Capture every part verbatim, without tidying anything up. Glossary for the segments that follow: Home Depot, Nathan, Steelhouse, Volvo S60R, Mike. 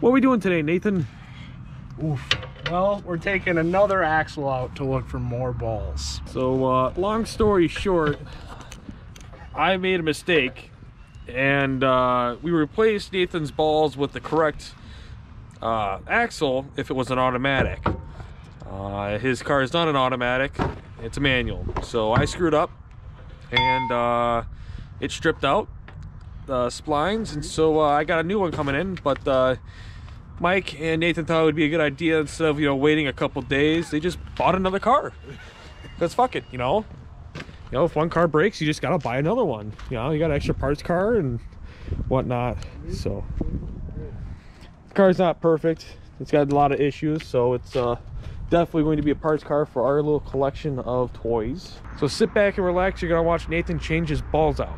What are we doing today, Nathan? Oof. Well, we're taking another axle out to look for more balls. So, uh, long story short, I made a mistake, and uh, we replaced Nathan's balls with the correct uh, axle if it was an automatic. Uh, his car is not an automatic, it's a manual. So I screwed up, and uh, it stripped out the splines, and so uh, I got a new one coming in, but uh, Mike and Nathan thought it would be a good idea, instead of, you know, waiting a couple days, they just bought another car. Because fuck it, you know? You know, if one car breaks, you just gotta buy another one. You know, you got an extra parts car and whatnot. So the car's not perfect. It's got a lot of issues, so it's uh, definitely going to be a parts car for our little collection of toys. So sit back and relax. You're gonna watch Nathan change his balls out.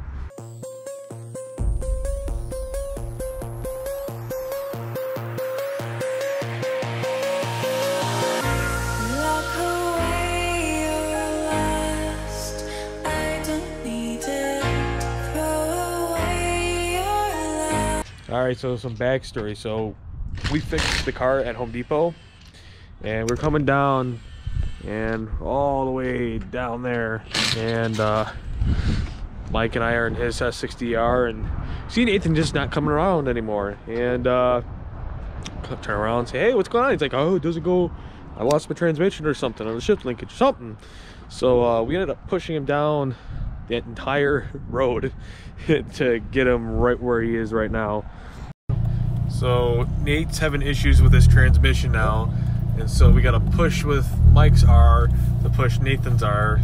Alright, so some backstory. So we fixed the car at Home Depot, and we're coming down and all the way down there, and uh, Mike and I are in his S sixty R, and see Nathan just not coming around anymore, and uh, turn around and say, hey, what's going on? He's like, oh, it doesn't go, I lost my transmission or something, or the shift linkage, something. So uh, we ended up pushing him down the entire road to get him right where he is right now. So Nate's having issues with his transmission now, and so we got to push with Mike's R to push Nathan's R.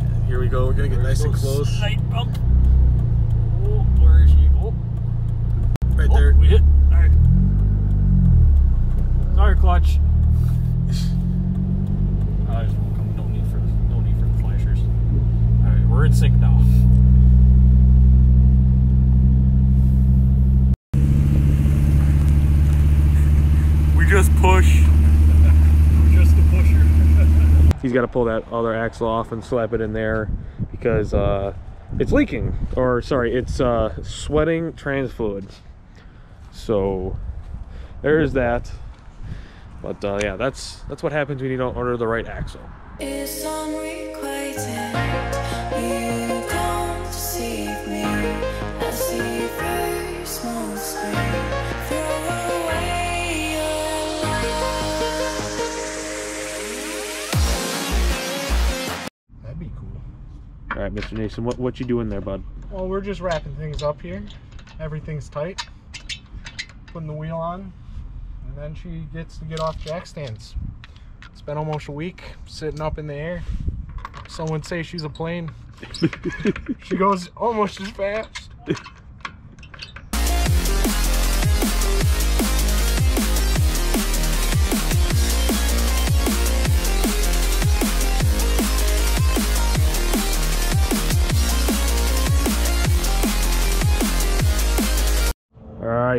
And here we go. We're gonna get nice and close. Slight bump. Oh, where is he? Oh, right oh, there. We hit. All right. Sorry, clutch. uh, no need for no need for the flashers. All right, we're in sync now. Just push. Just the pusher. He's got to pull that other axle off and slap it in there, because uh, it's leaking, or sorry, it's uh, sweating trans fluids. So there's that. But uh, yeah, that's that's what happens when you don't order the right axle. It's all right, Mister Nathan, what, what you doing there, bud? Well, we're just wrapping things up here. Everything's tight. Putting the wheel on, and then she gets to get off jack stands. It's been almost a week sitting up in the air. Some would say she's a plane. She goes almost as fast.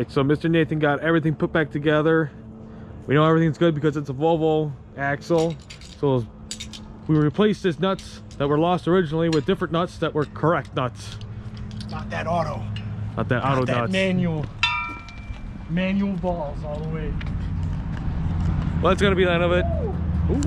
So Mister Nathan got everything put back together. We know everything's good because it's a Volvo axle. So we replaced his nuts that were lost originally with different nuts that were correct nuts. Not that auto. Not that auto nuts. Not that manual. Manual balls all the way. Well, that's going to be the end of it. Ooh.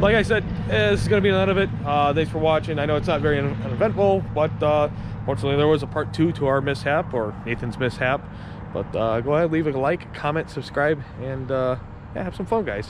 Like I said, this is going to be the end of it. Uh, thanks for watching. I know it's not very uneventful, but uh, fortunately there was a part two to our mishap, or Nathan's mishap. But uh, go ahead, leave a like, comment, subscribe, and uh, yeah, have some fun, guys.